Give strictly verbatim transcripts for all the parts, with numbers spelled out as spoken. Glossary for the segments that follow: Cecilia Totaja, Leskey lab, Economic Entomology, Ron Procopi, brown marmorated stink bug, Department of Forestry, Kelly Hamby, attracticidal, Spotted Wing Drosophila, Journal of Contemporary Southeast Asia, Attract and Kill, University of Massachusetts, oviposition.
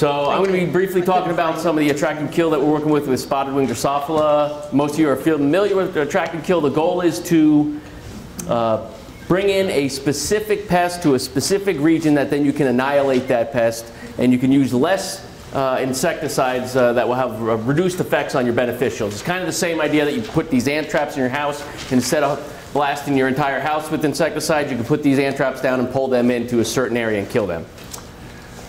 So I'm going to be briefly talking about some of the attract and kill that we're working with with spotted wing Drosophila. Most of you are familiar with attract and kill. The goal is to uh, bring in a specific pest to a specific region that then you can annihilate that pest, and you can use less uh, insecticides uh, that will have reduced effects on your beneficials. It's kind of the same idea that you put these ant traps in your house. Instead of blasting your entire house with insecticides, you can put these ant traps down and pull them into a certain area and kill them.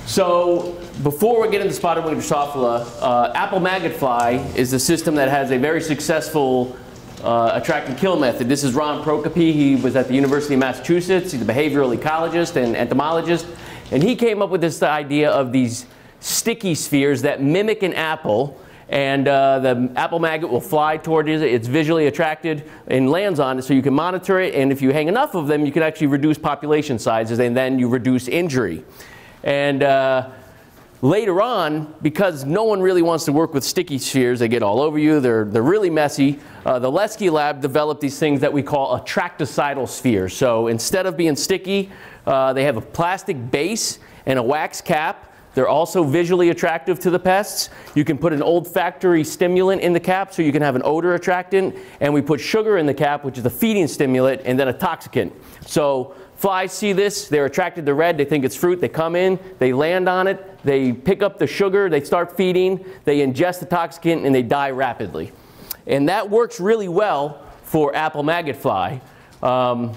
So before we get into spotted wing Drosophila, uh, apple maggot fly is the system that has a very successful uh, attract and kill method. This is Ron Procopi. He was at the University of Massachusetts. He's a behavioral ecologist and entomologist. And he came up with this idea of these sticky spheres that mimic an apple. And uh, the apple maggot will fly toward it. It's visually attracted and lands on it, so you can monitor it. And if you hang enough of them, you can actually reduce population sizes, and then you reduce injury. And uh, later on, because no one really wants to work with sticky spheres, they get all over you, they're, they're really messy, uh, the Leskey lab developed these things that we call attracticidal spheres. So instead of being sticky, uh, they have a plastic base and a wax cap. They're also visually attractive to the pests. You can put an olfactory stimulant in the cap, so you can have an odor attractant, and we put sugar in the cap, which is a feeding stimulant, and then a toxicant. So flies see this, they're attracted to red, they think it's fruit, they come in, they land on it, they pick up the sugar, they start feeding, they ingest the toxicant, and they die rapidly. And that works really well for apple maggot fly. Um,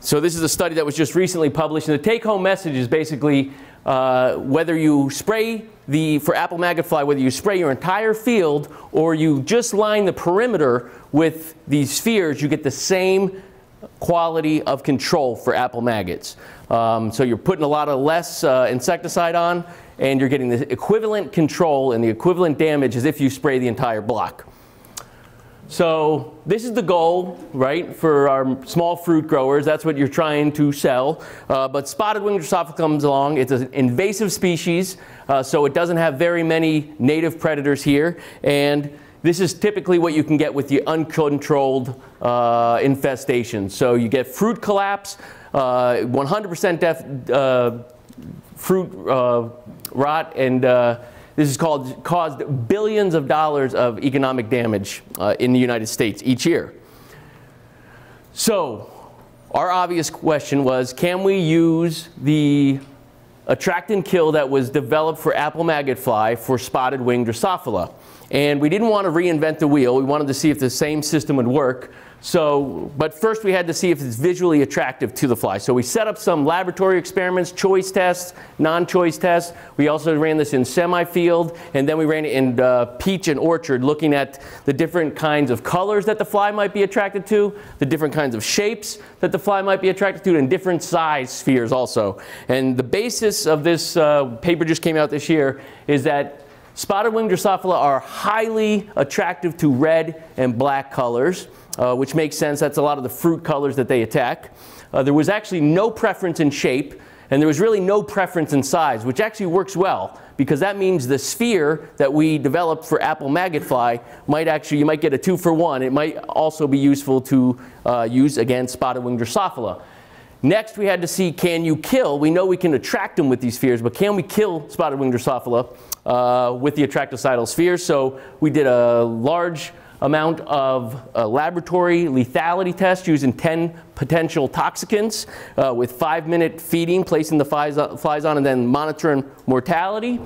so this is a study that was just recently published, and the take-home message is basically Uh, whether you spray the, for apple maggot fly, whether you spray your entire field or you just line the perimeter with these spheres, you get the same quality of control for apple maggots. Um, so you're putting a lot of less uh, insecticide on, and you're getting the equivalent control and the equivalent damage as if you spray the entire block. So this is the goal, right, for our small fruit growers. That's what you're trying to sell. Uh, but spotted wing Drosophila comes along. It's an invasive species, uh, so it doesn't have very many native predators here. And this is typically what you can get with the uncontrolled uh, infestation. So you get fruit collapse, one hundred percent uh, uh, fruit uh, rot, and uh, this is called, caused billions of dollars of economic damage uh, in the United States each year. So our obvious question was, can we use the attract and kill that was developed for apple maggot fly for spotted wing Drosophila? And we didn't want to reinvent the wheel. We wanted to see if the same system would work. So, but first we had to see if it's visually attractive to the fly. So we set up some laboratory experiments, choice tests, non-choice tests. We also ran this in semi-field, and then we ran it in uh, peach and orchard, looking at the different kinds of colors that the fly might be attracted to, the different kinds of shapes that the fly might be attracted to, and different size spheres also. And the basis of this uh, paper just came out this year is that spotted wing Drosophila are highly attractive to red and black colors, uh, which makes sense. That's a lot of the fruit colors that they attack. Uh, there was actually no preference in shape, and there was really no preference in size, which actually works well, because that means the sphere that we developed for apple maggot fly might actually, you might get a two for one. It might also be useful to uh, use, again, spotted wing Drosophila. Next, we had to see, can you kill? We know we can attract them with these spheres, but can we kill spotted wing Drosophila uh, with the attracticidal spheres? So we did a large amount of uh, laboratory lethality tests using ten potential toxicants uh, with five-minute feeding, placing the flies on, flies on and then monitoring mortality.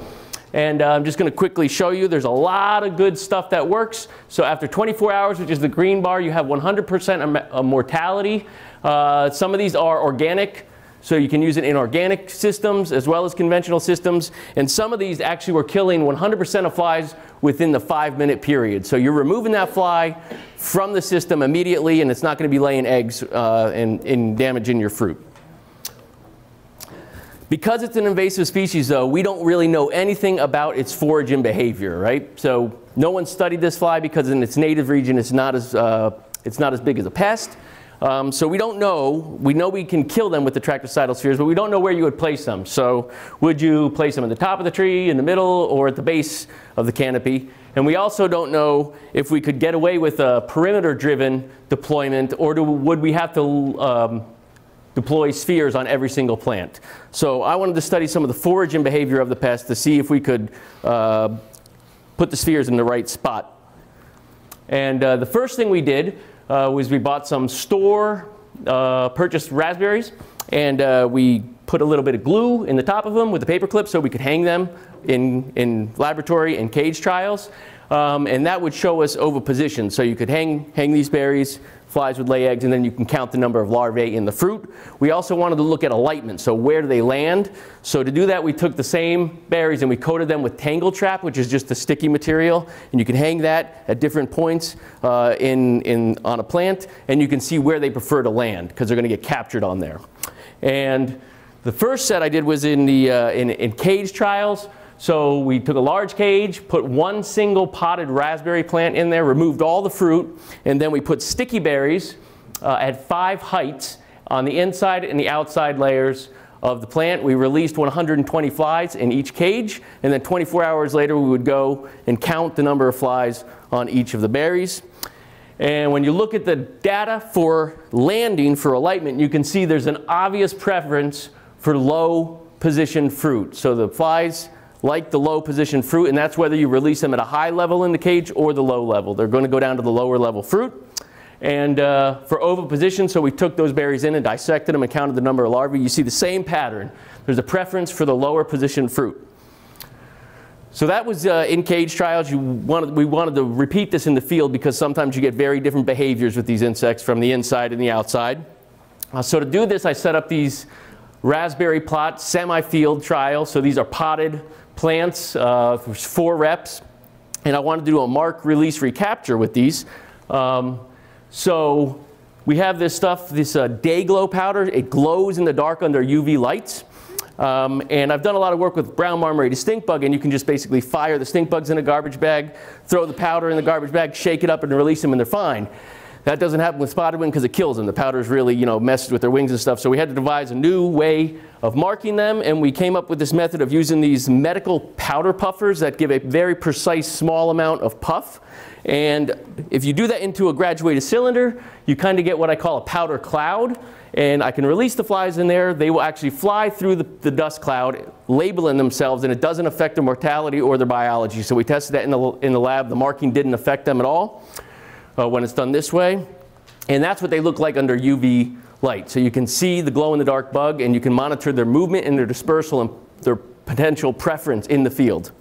And uh, I'm just going to quickly show you, there's a lot of good stuff that works. So after twenty-four hours, which is the green bar, you have one hundred percent mortality. Uh, some of these are organic, so you can use it in organic systems as well as conventional systems. And some of these actually were killing one hundred percent of flies within the five-minute period. So you're removing that fly from the system immediately, and it's not going to be laying eggs uh, and, and damaging your fruit. Because it's an invasive species, though, we don't really know anything about its forage and behavior, right? So no one studied this fly because in its native region it's not as, uh, it's not as big as a pest. Um, so we don't know. We know we can kill them with the attracticidal spheres, but we don't know where you would place them. So would you place them at the top of the tree, in the middle, or at the base of the canopy? And we also don't know if we could get away with a perimeter-driven deployment, or do, would we have to um, deploy spheres on every single plant. So I wanted to study some of the foraging behavior of the pest to see if we could uh, put the spheres in the right spot. And uh, the first thing we did uh, was we bought some store uh, purchased raspberries, and uh, we put a little bit of glue in the top of them with a paper clip so we could hang them in, in laboratory and cage trials. Um, and that would show us oviposition. So you could hang, hang these berries, flies would lay eggs, and then you can count the number of larvae in the fruit. We also wanted to look at alightment, so where do they land? So to do that, we took the same berries and we coated them with tangle trap, which is just a sticky material, and you can hang that at different points uh, in, in, on a plant, and you can see where they prefer to land because they're going to get captured on there. And the first set I did was in, the, uh, in, in cage trials. So we took a large cage, put one single potted raspberry plant in there, removed all the fruit, and then we put sticky berries uh, at five heights on the inside and the outside layers of the plant. We released one hundred twenty flies in each cage, and then twenty-four hours later we would go and count the number of flies on each of the berries. And when you look at the data for landing for alightment, you can see there's an obvious preference for low position fruit. So the flies like the low position fruit, and that's whether you release them at a high level in the cage or the low level. They're going to go down to the lower level fruit. And uh, for oviposition, so we took those berries in and dissected them and counted the number of larvae. You see the same pattern. There's a preference for the lower position fruit. So that was uh, in cage trials. You wanted, we wanted to repeat this in the field because sometimes you get very different behaviors with these insects from the inside and the outside. Uh, so to do this, I set up these raspberry plot semi-field trials. So these are potted plants, uh, four reps, and I wanted to do a mark, release, recapture with these. Um, so we have this stuff, this uh, day glow powder. It glows in the dark under U V lights. Um, and I've done a lot of work with brown marmorated stink bug, and you can just basically fire the stink bugs in a garbage bag, throw the powder in the garbage bag, shake it up and release them, and they're fine. That doesn't happen with spotted wing because it kills them. The powder's really, you know, messed with their wings and stuff. So we had to devise a new way of marking them, and we came up with this method of using these medical powder puffers that give a very precise small amount of puff. And if you do that into a graduated cylinder, you kind of get what I call a powder cloud. And I can release the flies in there. They will actually fly through the, the dust cloud, labeling themselves, and it doesn't affect their mortality or their biology. So we tested that in the, in the lab. The marking didn't affect them at all. Uh, when it's done this way. And that's what they look like under U V light. So you can see the glow-in-the-dark bug, and you can monitor their movement and their dispersal and their potential preference in the field.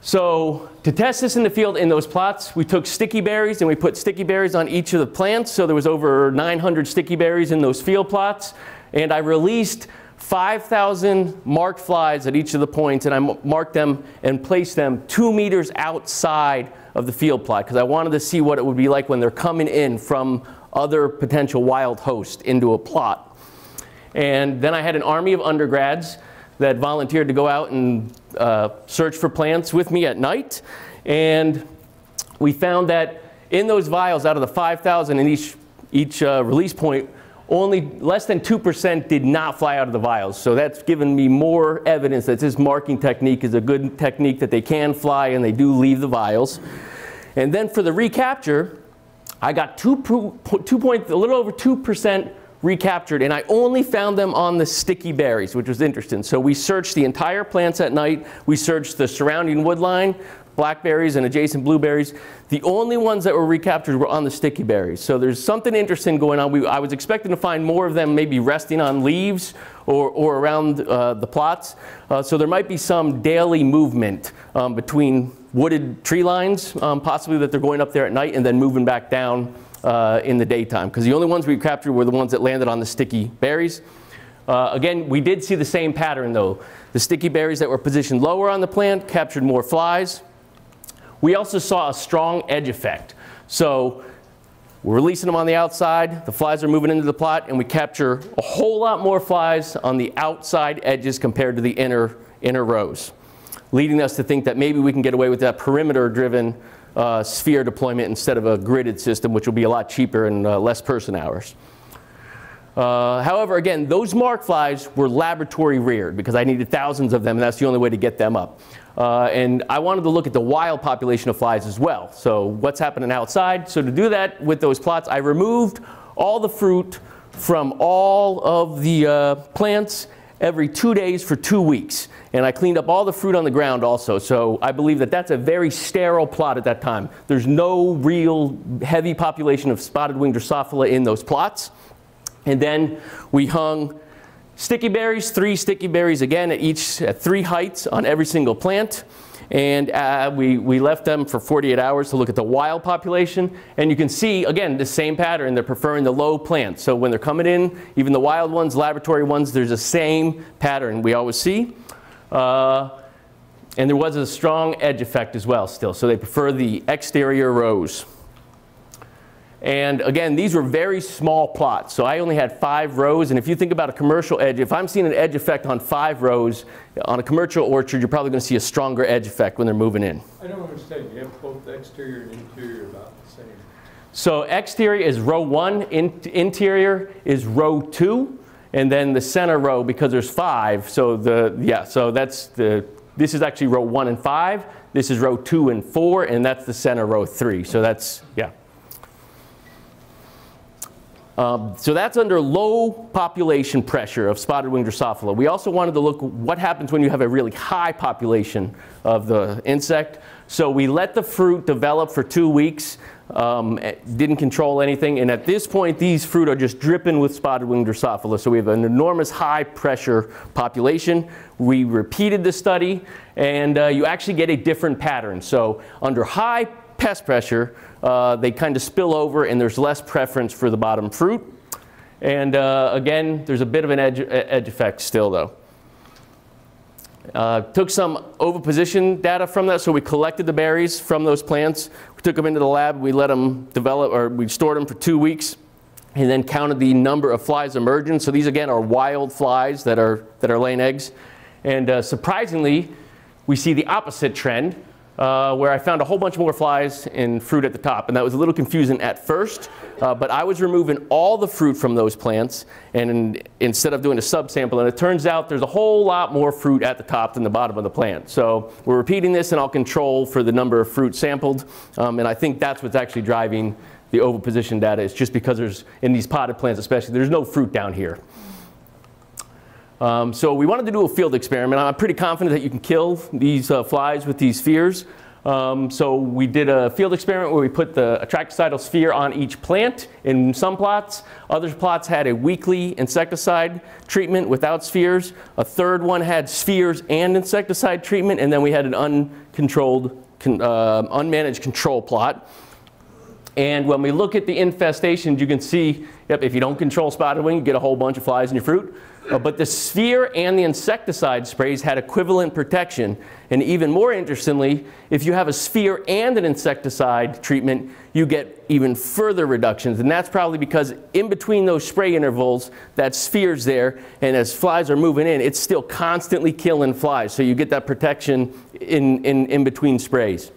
So to test this in the field in those plots, we took sticky berries and we put sticky berries on each of the plants. So there was over nine hundred sticky berries in those field plots. And I released five thousand marked flies at each of the points, and I marked them and placed them two meters outside of the field plot because I wanted to see what it would be like when they're coming in from other potential wild hosts into a plot. And then I had an army of undergrads that volunteered to go out and uh, search for plants with me at night, and we found that in those vials, out of the five thousand in each, each uh, release point, only less than two percent did not fly out of the vials. So that's given me more evidence that this marking technique is a good technique, that they can fly and they do leave the vials. And then for the recapture, I got two, two point, a little over two percent recaptured, and I only found them on the sticky berries, which was interesting. So we searched the entire plants at night. We searched the surrounding woodline, blackberries and adjacent blueberries. The only ones that were recaptured were on the sticky berries. So there's something interesting going on. We, I was expecting to find more of them maybe resting on leaves or, or around uh, the plots. Uh, so there might be some daily movement um, between wooded tree lines, um, possibly that they're going up there at night and then moving back down uh, in the daytime. Because the only ones we captured were the ones that landed on the sticky berries. Uh, again, we did see the same pattern though. The sticky berries that were positioned lower on the plant captured more flies. We also saw a strong edge effect. So we're releasing them on the outside, the flies are moving into the plot, and we capture a whole lot more flies on the outside edges compared to the inner, inner rows, leading us to think that maybe we can get away with that perimeter-driven uh, sphere deployment instead of a gridded system, which will be a lot cheaper and uh, less person hours. Uh, however, again, those mark flies were laboratory reared because I needed thousands of them, and that's the only way to get them up. Uh, and I wanted to look at the wild population of flies as well. So what's happening outside? So to do that with those plots, I removed all the fruit from all of the uh, plants every two days for two weeks. And I cleaned up all the fruit on the ground also. So I believe that that's a very sterile plot at that time. There's no real heavy population of spotted wing Drosophila in those plots. And then we hung sticky berries, three sticky berries again at each, at three heights on every single plant. And uh, we, we left them for forty-eight hours to look at the wild population. And you can see, again, the same pattern. They're preferring the low plants. So when they're coming in, even the wild ones, laboratory ones, there's the same pattern we always see. Uh, and there was a strong edge effect as well still. So they prefer the exterior rows. And again, these were very small plots. So I only had five rows. And if you think about a commercial edge, if I'm seeing an edge effect on five rows on a commercial orchard, you're probably going to see a stronger edge effect when they're moving in. I don't understand. You have both exterior and interior about the same. So exterior is row one, in interior is row two, and then the center row, because there's five. So the yeah, so that's the this is actually row one and five. This is row two and four, and that's the center row three. So that's yeah. Um, so that's under low population pressure of spotted wing Drosophila. We also wanted to look what happens when you have a really high population of the insect. So we let the fruit develop for two weeks, um, didn't control anything, and at this point these fruit are just dripping with spotted wing Drosophila. So we have an enormous high pressure population. We repeated the study, and uh, you actually get a different pattern. So under high pest pressure, uh, they kind of spill over and there's less preference for the bottom fruit. And uh, again, there's a bit of an edge, edge effect still though. Uh, took some overposition data from that, so we collected the berries from those plants. We took them into the lab, we let them develop, or we stored them for two weeks and then counted the number of flies emergent. So these again are wild flies that are, that are laying eggs. And uh, surprisingly, we see the opposite trend. Uh, where I found a whole bunch more flies and fruit at the top. And that was a little confusing at first, uh, but I was removing all the fruit from those plants and in, instead of doing a subsample. And it turns out there's a whole lot more fruit at the top than the bottom of the plant. So we're repeating this, and I'll control for the number of fruit sampled. Um, and I think that's what's actually driving the overposition data. It's just because there's, in these potted plants especially, there's no fruit down here. Um, so we wanted to do a field experiment. I'm pretty confident that you can kill these uh, flies with these spheres. Um, so we did a field experiment where we put the atracticidal sphere on each plant in some plots. Other plots had a weekly insecticide treatment without spheres. A third one had spheres and insecticide treatment. And then we had an uncontrolled, con uh, unmanaged control plot. And when we look at the infestations, you can see, yep, if you don't control spotted wing, you get a whole bunch of flies in your fruit. Uh, but the sphere and the insecticide sprays had equivalent protection. And even more interestingly, if you have a sphere and an insecticide treatment, you get even further reductions. And that's probably because in between those spray intervals, that sphere's there. And as flies are moving in, it's still constantly killing flies. So you get that protection in, in, in between sprays.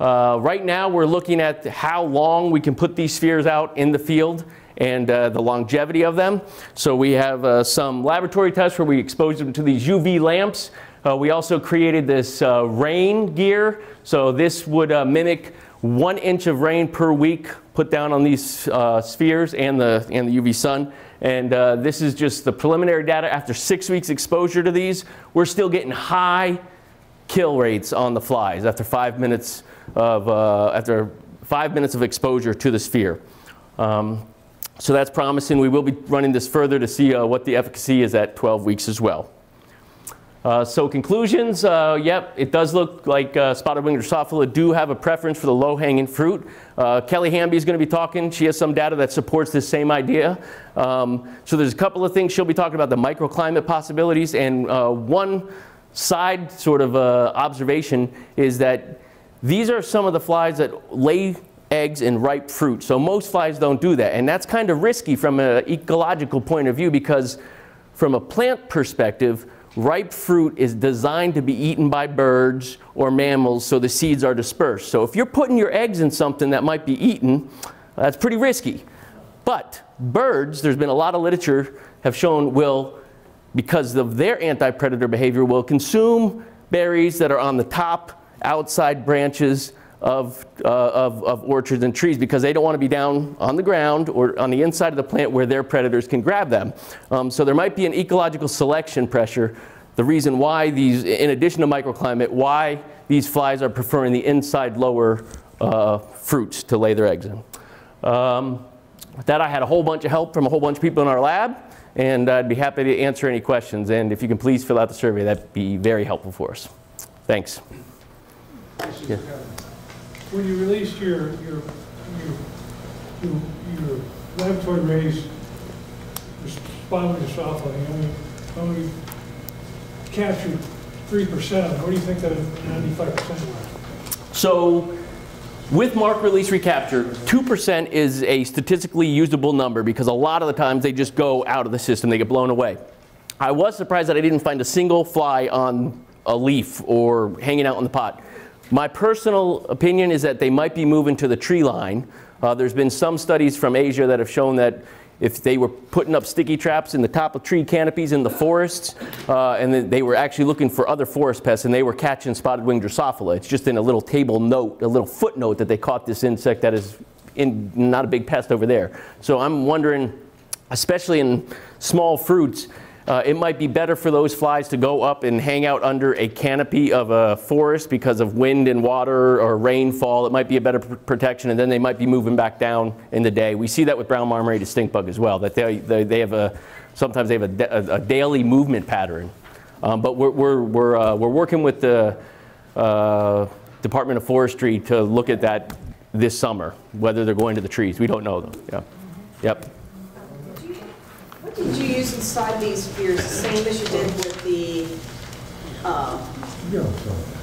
Uh, right now, we're looking at how long we can put these spheres out in the field and uh, the longevity of them. So we have uh, some laboratory tests where we expose them to these U V lamps. Uh, we also created this uh, rain gear. So this would uh, mimic one inch of rain per week put down on these uh, spheres and the, and the U V sun. And uh, this is just the preliminary data after six weeks exposure to these. We're still getting high kill rates on the flies after five minutes of, uh, after five minutes of exposure to the sphere. Um, So that's promising. We will be running this further to see uh, what the efficacy is at twelve weeks as well. Uh, so conclusions, uh, yep, it does look like uh, spotted wing Drosophila do have a preference for the low-hanging fruit. Uh, Kelly Hamby is going to be talking. She has some data that supports this same idea. Um, so there's a couple of things. She'll be talking about the microclimate possibilities. And uh, one side sort of uh, observation is that these are some of the flies that lay eggs and ripe fruit. So most flies don't do that. And that's kind of risky from an ecological point of view, because from a plant perspective, ripe fruit is designed to be eaten by birds or mammals, so the seeds are dispersed. So if you're putting your eggs in something that might be eaten, that's pretty risky. But birds, there's been a lot of literature have shown, will, because of their anti-predator behavior, will consume berries that are on the top outside branches of, uh, of, of orchards and trees because they don't want to be down on the ground or on the inside of the plant where their predators can grab them. Um, so there might be an ecological selection pressure, the reason why these, in addition to microclimate, why these flies are preferring the inside lower uh, fruits to lay their eggs in. Um, with that, I had a whole bunch of help from a whole bunch of people in our lab, and I'd be happy to answer any questions. And if you can please fill out the survey, that'd be very helpful for us. Thanks. Yeah. When you released your, your, your, your, your laboratory raised Spotted Wing Drosophila, only, only captured three percent. What do you think that ninety-five percent was? So with mark release recapture, two percent is a statistically usable number because a lot of the times they just go out of the system. They get blown away. I was surprised that I didn't find a single fly on a leaf or hanging out in the pot. My personal opinion is that they might be moving to the tree line. Uh, there's been some studies from Asia that have shown that if they were putting up sticky traps in the top of tree canopies in the forests, uh, and then they were actually looking for other forest pests, and they were catching Spotted Wing Drosophila. It's just in a little table note, a little footnote, that they caught this insect that is in, not a big pest over there. So I'm wondering, especially in small fruits, uh, it might be better for those flies to go up and hang out under a canopy of a forest because of wind and water or rainfall. It might be a better pr protection, and then they might be moving back down in the day. We see that with brown marmorated stink bug as well, that they, they, they have a, sometimes they have a, a, a daily movement pattern. Um, but we're, we're, we're, uh, we're working with the uh, Department of Forestry to look at that this summer, whether they're going to the trees. We don't know them. Yeah. Yep. Did you use inside these spheres the same as you did with the uh,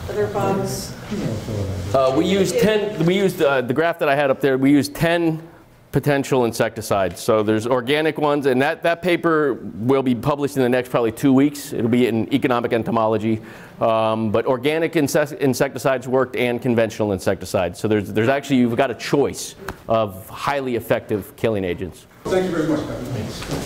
other bugs? Uh, we used ten. We used uh, the graph that I had up there. We used ten potential insecticides. So there's organic ones, and that that paper will be published in the next probably two weeks. It'll be in Economic Entomology. Um, but organic insect insecticides worked and conventional insecticides. So there's there's actually you've got a choice of highly effective killing agents. Thank you very much, Doctor